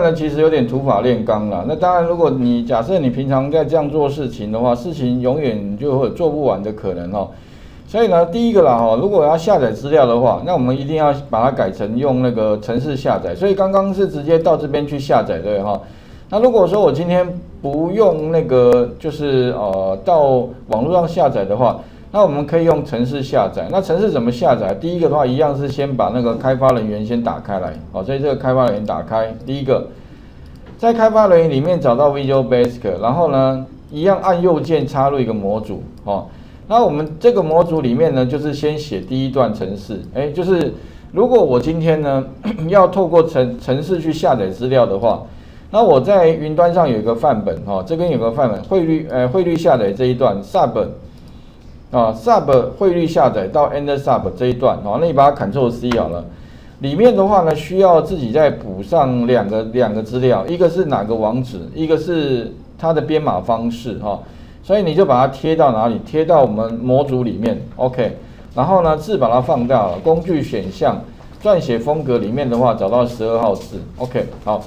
呢，其实有点土法炼钢啦。那当然，如果你假设你平常在这样做事情的话，事情永远就会有做不完的可能哦。所以呢，第一个啦哈，如果要下载资料的话，那我们一定要把它改成用那个程式下载。所以刚刚是直接到这边去下载对哈。那如果说我今天不用那个，就是到网络上下载的话，那我们可以用程式下载。那程式怎么下载？第一个的话，一样是先把那个开发人员先打开来，好，所以这个开发人员打开，第一个在开发人员里面找到 Visual Basic， 然后呢，一样按右键插入一个模组，哦。那我们这个模组里面呢，就是先写第一段程式，就是如果我今天呢要透过程式去下载资料的话，那我在云端上有一个范本哈，这边有个范本汇率下载这一段 sub 汇率下载到 end sub 这一段哦，那你把它 Ctrl C 好了，里面的话呢需要自己再补上两个资料，一个是哪个网址，一个是它的编码方式哈。所以你就把它贴到哪里？贴到我们模组里面 ，OK。然后呢，字把它放大了，工具选项撰写风格里面的话，找到12号字 ，OK。好，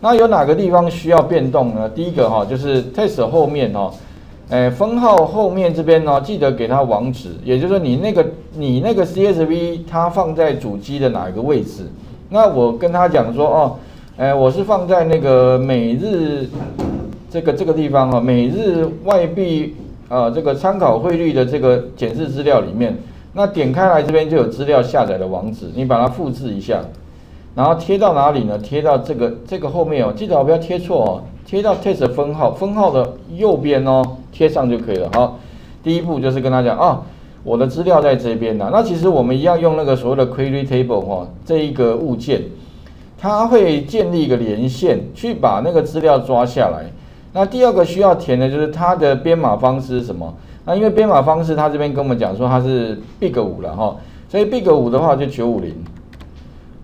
那有哪个地方需要变动呢？第一个哈，就是 text 后面哈，分号后面这边呢，记得给它网址，也就是说你那个 CSV 它放在主机的哪一个位置？那我跟他讲说哦，我是放在那个每日。这个地方哈，每日外币这个参考汇率的这个检视资料里面，那点开来这边就有资料下载的网址，你把它复制一下，然后贴到哪里呢？贴到这个后面哦，记得不要贴错哦，贴到 text 分号的右边哦，贴上就可以了。好，第一步就是跟他讲啊，我的资料在这边呐。那其实我们一样用那个所谓的 query table 哈，这一个物件，它会建立一个连线，去把那个资料抓下来。那第二个需要填的就是它的编码方式是什么？那因为编码方式它这边跟我们讲说它是 big5 了哈，所以 big5 的话就950。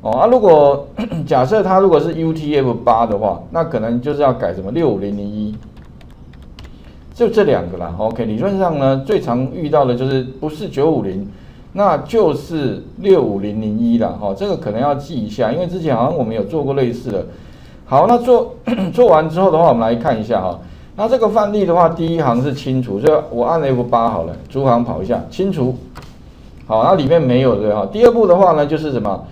哦啊，如果假设它如果是 UTF8 的话，那可能就是要改什么65001，就这两个啦。OK， 理论上呢最常遇到的就是不是950，那就是65001啦。哈，这个可能要记一下，因为之前好像我们有做过类似的。好，那做完之后的话，我们来看一下哈。那这个范例的话，第一行是清除，所以我按 F8 好了，逐行跑一下，清除。好，那里面没有的哈。第二步的话呢，就是什么？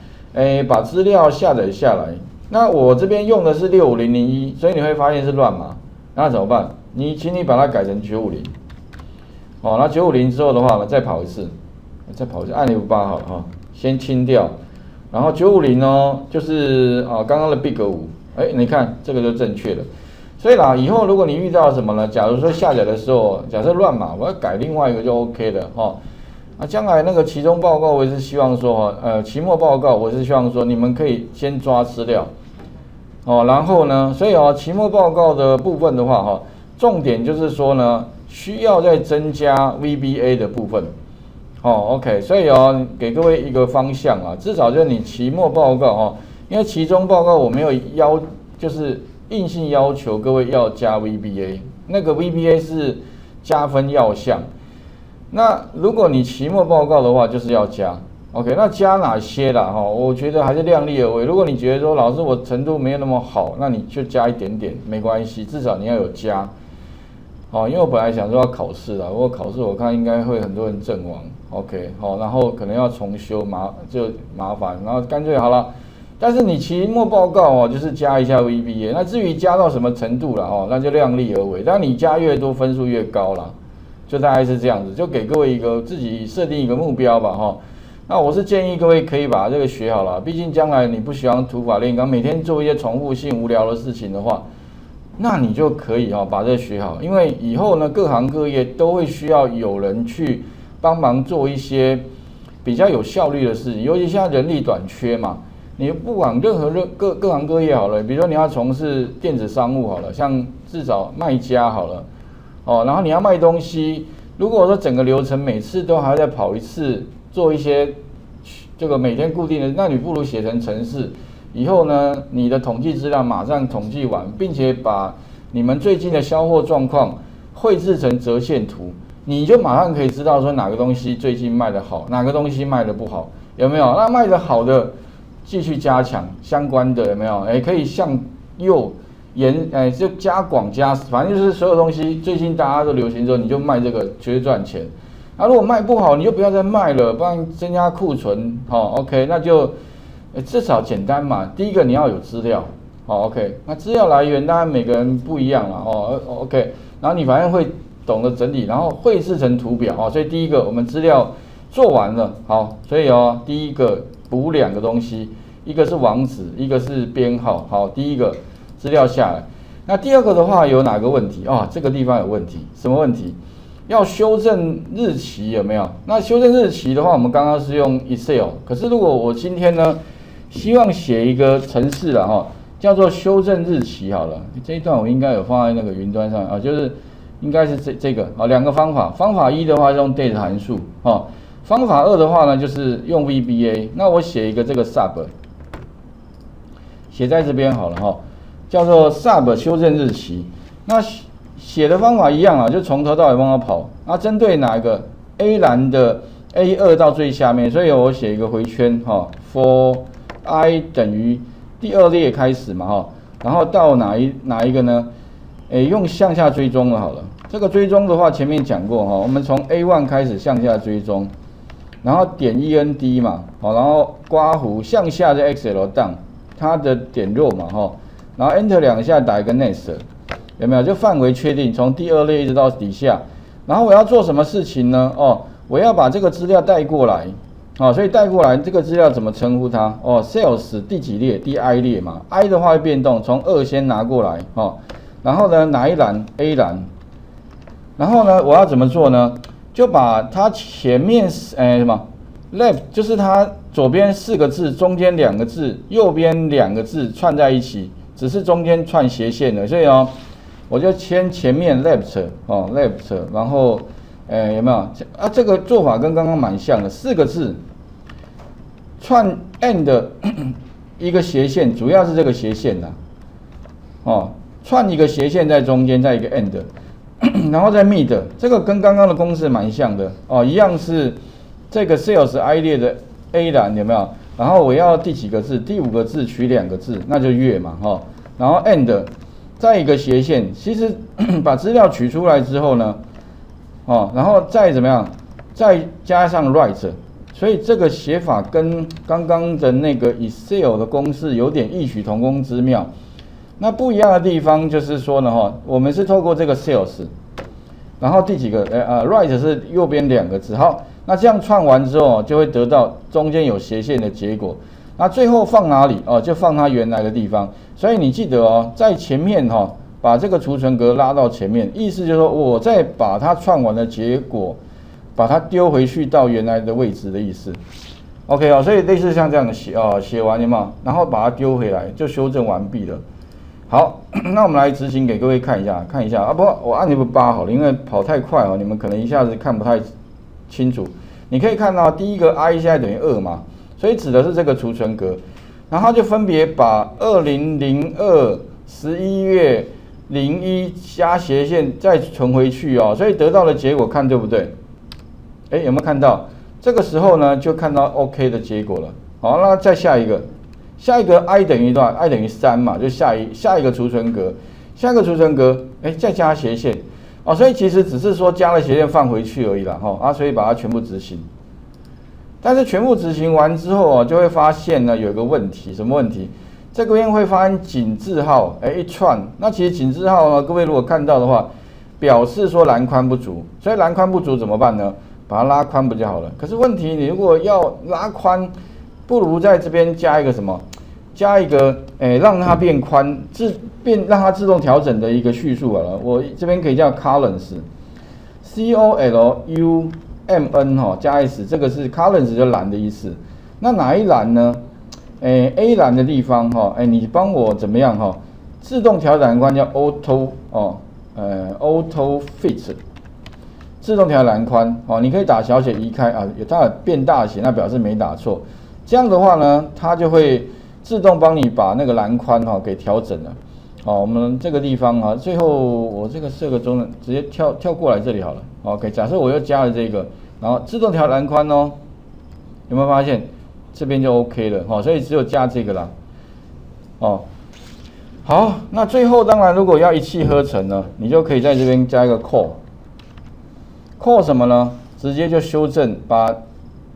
把资料下载下来。那我这边用的是65001，所以你会发现是乱码。那怎么办？请你把它改成950。好，那950之后的话呢，再跑一次，按 F8 好了哈，先清掉。然后950哦，就是刚刚的 big5。你看这个就正确了，所以啦，以后如果你遇到什么呢？假如说下载的时候，假设乱码，我要改另外一个就 OK 了哈。啊，将来那个期中报告，我也是希望说期末报告，我是希望说你们可以先抓资料，哦，然后呢，所以期末报告的部分的话哈，重点就是说呢，需要再增加 VBA 的部分，哦 ，OK， 所以给各位一个方向啊，至少就是你期末报告哈。因为期中报告我没有就是硬性要求各位要加 VBA， 那个 VBA 是加分要项。那如果你期末报告的话，就是要加。OK， 那加哪些啦？哈，我觉得还是量力而为。如果你觉得说老师我程度没有那么好，那你就加一点点，没关系，至少你要有加。哦，因为我本来想说要考试啦，如果考试我看应该会很多人阵亡。OK， 好，然后可能要重修就麻烦，然后干脆好了。但是你期末报告就是加一下 VBA， 那至于加到什么程度了那就量力而为。但你加越多，分数越高啦，就大概是这样子。就给各位一个自己设定一个目标吧哈。那我是建议各位可以把这个学好了，毕竟将来你不喜欢土法炼钢，每天做一些重复性无聊的事情的话，那你就可以把这个学好，因为以后呢各行各业都会需要有人去帮忙做一些比较有效率的事情，尤其现在人力短缺嘛。你不管任何各行各业好了，比如说你要从事电子商务好了，像至少卖家好了，然后你要卖东西，如果说整个流程每次都还要再跑一次，做一些这个每天固定的，那你不如写成程式，以后呢你的统计资料马上统计完，并且把你们最近的销货状况绘制成折线图，你就马上可以知道说哪个东西最近卖得好，哪个东西卖得不好，有没有？那卖得好的。继续加强相关的有没有？可以向又就加广加，反正就是所有东西最近大家都流行之后，你就卖这个直接赚钱。那如果卖不好，你就不要再卖了，不然增加库存。好 ，OK， 那就至少简单嘛。第一个你要有资料，好 ，OK， 那资料来源当然每个人不一样了，哦 ，OK， 然后你反正会懂得整理，然后绘制成图表哦。所以第一个我们资料做完了，好，所以哦，第一个补两个东西，一个是网址，一个是编号。好，第一个资料下来，那第二个的话有哪个问题啊？这个地方有问题，什么问题？ 要修正日期有没有？那修正日期的话，我们刚刚是用 Excel。可是如果我今天呢，希望写一个程式了哈，叫做修正日期好了。这一段我应该有放在那个云端上啊，就是应该是这个啊，两个方法。方法一的话用 date 函数啊，方法二的话呢就是用 VBA。那我写一个这个 sub， 写在这边好了哈，叫做 sub 修正日期。那 写的方法一样啊，就从头到尾帮它跑。那针对哪一个 A 栏的 A2 到最下面，所以我写一个回圈哈、哦、，for i 等于第二列开始嘛哈、哦，然后到哪一个呢？用向下追踪了好了。这个追踪的话，前面讲过哈、哦，我们从 A1 开始向下追踪，然后点 END 嘛，好、哦，然后刮弧向下的 XL down 它的点肉嘛哈、哦，然后 Enter 两下打一个 next。 有没有就范围确定，从第二列一直到底下，然后我要做什么事情呢？哦，我要把这个资料带过来，哦，所以带过来这个资料怎么称呼它？哦 ，sales 第几列？第 i 列嘛 ，i 的话会变动，从2先拿过来，哦，然后呢哪一栏 A 栏，然后呢我要怎么做呢？就把它前面什么 left 就是它左边4个字，中间2个字，右边2个字串在一起，只是中间串斜线的，所以哦。 我就先前面 left 哦 left， 然后有没有啊？这个做法跟刚刚蛮像的，4个字串 and 一个斜线，主要是这个斜线呐、啊，哦，串一个斜线在中间，再一个 and， 然后再 mid， 这个跟刚刚的公式蛮像的哦，一样是这个 sales i 列的 A 栏有没有？然后我要第几个字？第5个字取2个字，那就月嘛哈、哦，然后 and。 再一个斜线，其实把资料取出来之后呢，哦，然后再怎么样，再加上 right， 所以这个写法跟刚刚的那个 Excel 的公式有点异曲同工之妙。那不一样的地方就是说呢，哈，我们是透过这个 sales， 然后第几个，right 是右边2个字，好，那这样串完之后就会得到中间有斜线的结果。 那最后放哪里哦？就放它原来的地方。所以你记得哦，在前面哈、哦，把这个储存格拉到前面，意思就是说，我再把它串完的结果，把它丢回去到原来的位置的意思。OK 哦，所以类似像这样的写完有没有？然后把它丢回来，就修正完毕了。好，那我们来执行给各位看一下，啊，不，我按F8好了，因为跑太快哦，你们可能一下子看不太清楚。你可以看到第一个 i 现在等于2嘛。 所以指的是这个储存格，然后就分别把2002、11月01加斜线再存回去哦，所以得到的结果看对不对？哎，有没有看到？这个时候呢，就看到 OK 的结果了。好，那再下一个，i 等于多少 ？i 等于3嘛，就下一个储存格，哎，再加斜线哦，所以其实只是说加了斜线放回去而已啦，哈啊，所以把它全部执行。 但是全部执行完之后啊，就会发现呢有一个问题，什么问题？这边会发现井字号，哎，一串。那其实井字号呢，各位如果看到的话，表示说栏宽不足。所以栏宽不足怎么办呢？把它拉宽不就好了？可是问题，你如果要拉宽，不如在这边加一个什么？加一个让它变宽，让它自动调整的一个叙述好了。我这边可以叫 columns，column 哈加 s， 这个是 columns 就栏的意思。那哪一栏呢？A 栏的地方哈，你帮我怎么样哈？自动调栏宽叫 auto 哦，auto fit， 自动调栏宽哦，你可以打小写移开啊，它变大写，那表示没打错。这样的话呢，它就会自动帮你把那个栏宽哈给调整了。哦，我们这个地方啊，最后我这个设个中，直接跳过来这里好了。 OK， 假设我又加了这个，然后自动调栏宽哦，有没有发现这边就 OK 了？哦，所以只有加这个啦。哦，好，那最后当然如果要一气呵成呢，你就可以在这边加一个 call 什么呢？直接就修正，把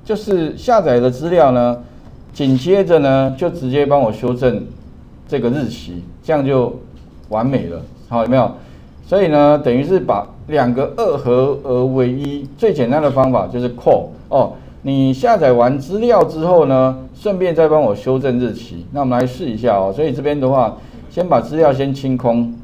就是下载的资料呢，紧接着呢就直接帮我修正这个日期，这样就完美了。好，有没有？所以呢，等于是把两个二合而为一，最简单的方法就是 call 哦。你下载完资料之后呢，顺便再帮我修正日期。那我们来试一下哦。所以这边的话，先把资料先清空，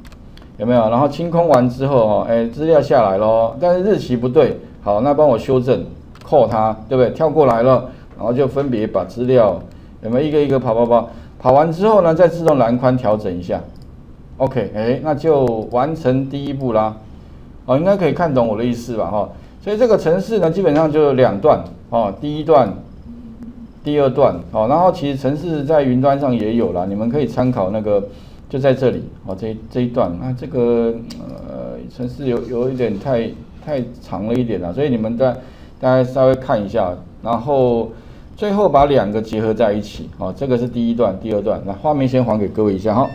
有没有？然后清空完之后哦，哎，资料下来咯，但是日期不对，好，那帮我修正 ，call 它，对不对？跳过来了，然后就分别把资料有没有一个一个跑完之后呢，再自动栏宽调整一下。OK， 哎，那就完成第一步啦。哦，应该可以看懂我的意思吧？哈。所以这个程式呢，基本上就有两段哦，第一段、第二段哦。然后其实程式在云端上也有啦，你们可以参考那个，就在这里哦。这一段啊，这个程式有一点太长了一点啦，所以你们大家稍微看一下，然后最后把两个结合在一起哦。这个是第一段、第二段，那画面先还给各位一下哈。